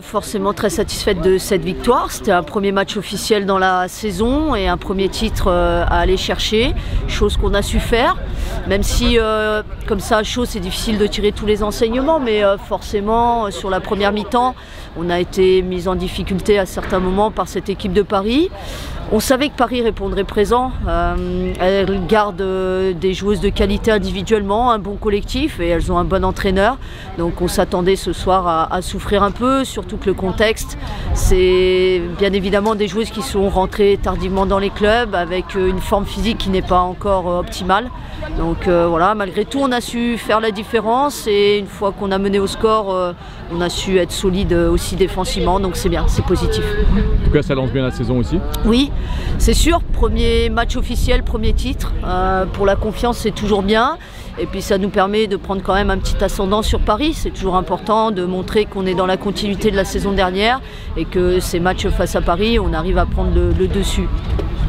Forcément très satisfaite de cette victoire, c'était un premier match officiel dans la saison et un premier titre à aller chercher, chose qu'on a su faire, même si comme ça à chaud c'est difficile de tirer tous les enseignements, mais forcément sur la première mi-temps on a été mis en difficulté à certains moments par cette équipe de Paris. On savait que Paris répondrait présent, elles gardent des joueuses de qualité individuellement, un bon collectif et elles ont un bon entraîneur, donc on s'attendait ce soir à souffrir un peu, surtout que le contexte, c'est bien évidemment des joueuses qui sont rentrées tardivement dans les clubs avec une forme physique qui n'est pas encore optimale. Donc voilà, malgré tout, on a su faire la différence et une fois qu'on a mené au score, on a su être solide aussi défensivement, donc c'est bien, c'est positif. En tout cas, ça lance bien la saison aussi. Oui, c'est sûr, premier match officiel, premier titre, pour la confiance c'est toujours bien et puis ça nous permet de prendre quand même un petit ascendant sur Paris, c'est toujours important de montrer qu'on est dans la continuité de la saison dernière et que ces matchs face à Paris, on arrive à prendre le dessus.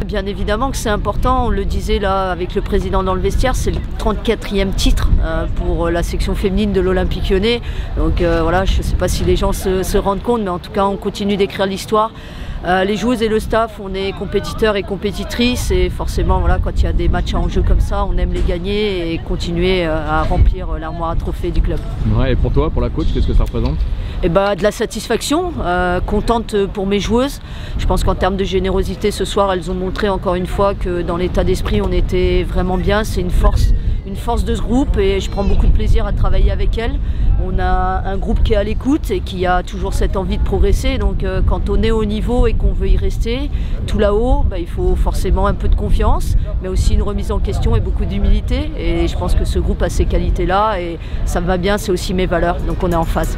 Bien évidemment que c'est important, on le disait là avec le président dans le vestiaire, c'est le 34e titre pour la section féminine de l'Olympique Lyonnais. Donc voilà, je ne sais pas si les gens se rendent compte, mais en tout cas on continue d'écrire l'histoire. Les joueuses et le staff, on est compétiteurs et compétitrices et forcément voilà, quand il y a des matchs en jeu comme ça, on aime les gagner et continuer à remplir l'armoire à trophées du club. Ouais, et pour toi, pour la coach, qu'est-ce que ça représente? Et bah, de la satisfaction, contente pour mes joueuses. Je pense qu'en termes de générosité ce soir, elles ont montré encore une fois que dans l'état d'esprit, on était vraiment bien. C'est une force de ce groupe et je prends beaucoup de plaisir à travailler avec elles. On a un groupe qui est à l'écoute et qui a toujours cette envie de progresser. Donc quand on est au niveau et qu'on veut y rester, tout là-haut, bah, il faut forcément un peu de confiance, mais aussi une remise en question et beaucoup d'humilité. Et je pense que ce groupe a ces qualités-là et ça me va bien, c'est aussi mes valeurs. Donc on est en phase.